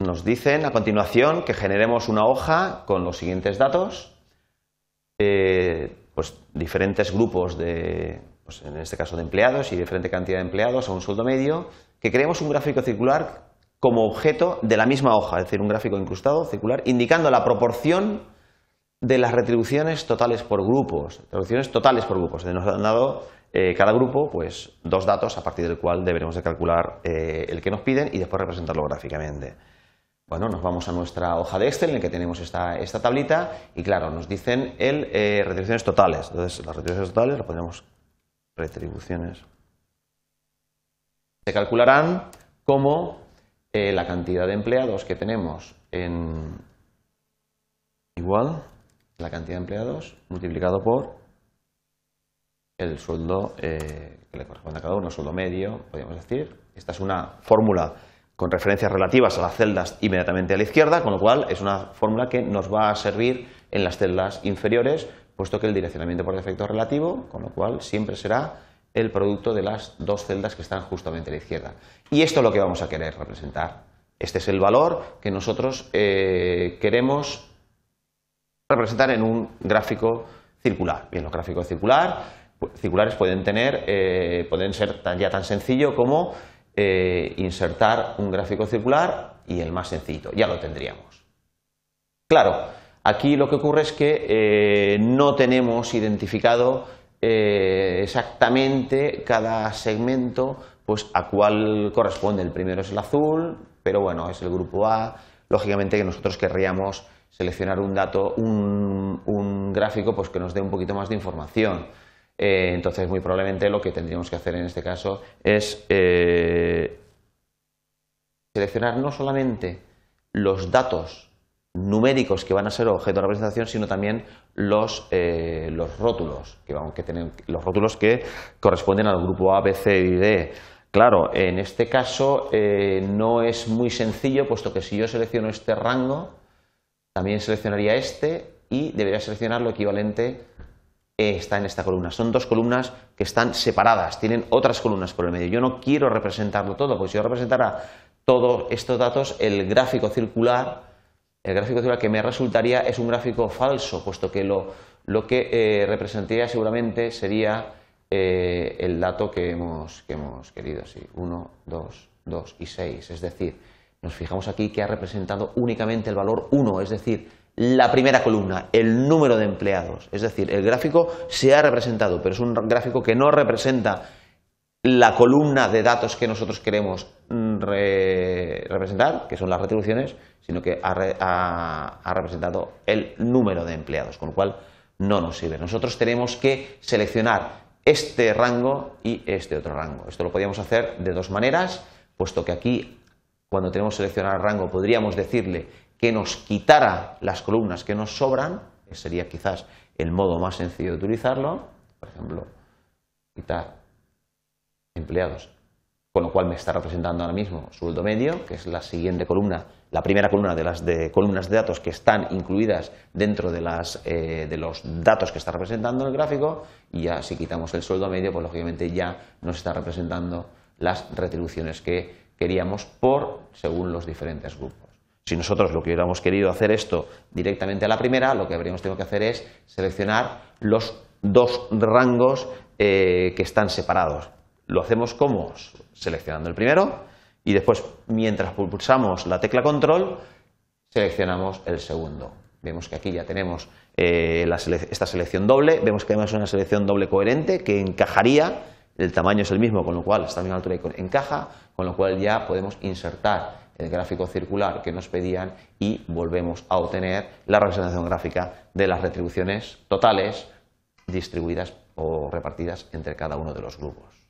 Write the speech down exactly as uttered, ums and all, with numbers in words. Nos dicen a continuación que generemos una hoja con los siguientes datos, eh, pues diferentes grupos de, pues en este caso de empleados y diferente cantidad de empleados a un sueldo medio, que creemos un gráfico circular como objeto de la misma hoja, es decir, un gráfico incrustado circular indicando la proporción de las retribuciones totales por grupos, retribuciones totales por grupos. Nos han dado eh, cada grupo pues dos datos a partir del cual deberemos de calcular eh, el que nos piden y después representarlo gráficamente. Bueno, nos vamos a nuestra hoja de Excel en la que tenemos esta, esta tablita y claro, nos dicen el eh, retribuciones totales. Entonces las retribuciones totales las ponemos retribuciones. Se calcularán como eh, la cantidad de empleados que tenemos en igual la cantidad de empleados multiplicado por el sueldo eh, que le corresponde a cada uno, sueldo medio, podríamos decir. Esta es una fórmula con referencias relativas a las celdas inmediatamente a la izquierda, con lo cual es una fórmula que nos va a servir en las celdas inferiores, puesto que el direccionamiento por defecto es relativo, con lo cual siempre será el producto de las dos celdas que están justamente a la izquierda. Y esto es lo que vamos a querer representar. Este es el valor que nosotros eh, queremos representar en un gráfico circular. Bien, los gráficos circular, circulares pueden tener, eh, pueden ser tan, ya tan sencillo como eh, insertar un gráfico circular y el más sencillo, ya lo tendríamos. Claro, aquí lo que ocurre es que eh, no tenemos identificado eh, exactamente cada segmento, pues a cuál corresponde. El primero es el azul, pero bueno, es el grupo A. Lógicamente que nosotros querríamos seleccionar un dato, un, un gráfico, pues que nos dé un poquito más de información. Eh, entonces, muy probablemente lo que tendríamos que hacer en este caso es eh, seleccionar no solamente los datos numéricos que van a ser objeto de representación, sino también los, eh, los rótulos que vamos a tener, los rótulos que corresponden al grupo A, B, C y D. Claro, en este caso eh, no es muy sencillo, puesto que si yo selecciono este rango, también seleccionaría este y debería seleccionar lo equivalente que está en esta columna. Son dos columnas que están separadas, tienen otras columnas por el medio. Yo no quiero representarlo todo, porque si yo representara todos estos datos, el gráfico circular, el gráfico circular que me resultaría es un gráfico falso, puesto que lo, lo que eh, representaría seguramente sería Eh, el dato que hemos, que hemos querido, sí, uno, dos, dos y seis, es decir, nos fijamos aquí que ha representado únicamente el valor uno, es decir, la primera columna, el número de empleados, es decir, el gráfico se ha representado, pero es un gráfico que no representa la columna de datos que nosotros queremos re- representar, que son las retribuciones, sino que ha, re- ha, ha representado el número de empleados, con lo cual no nos sirve. Nosotros tenemos que seleccionar este rango y este otro rango. Esto lo podíamos hacer de dos maneras, puesto que aquí, cuando tenemos seleccionado el rango, podríamos decirle que nos quitara las columnas que nos sobran, que sería quizás el modo más sencillo de utilizarlo, por ejemplo, quitar empleados, con lo cual me está representando ahora mismo sueldo medio, que es la siguiente columna, la primera columna de las de columnas de datos que están incluidas dentro de, las, eh, de los datos que está representando el gráfico, y ya si quitamos el sueldo medio, pues lógicamente ya nos está representando las retribuciones que queríamos por según los diferentes grupos. Si nosotros lo que hubiéramos querido hacer esto directamente a la primera, lo que habríamos tenido que hacer es seleccionar los dos rangos eh, que están separados. Lo hacemos como seleccionando el primero y después, mientras pulsamos la tecla control, seleccionamos el segundo. Vemos que aquí ya tenemos eh, la sele- esta selección doble, vemos que además es una selección doble coherente que encajaría, el tamaño es el mismo, con lo cual está a la misma altura y encaja, con lo cual ya podemos insertar el gráfico circular que nos pedían y volvemos a obtener la representación gráfica de las retribuciones totales distribuidas o repartidas entre cada uno de los grupos.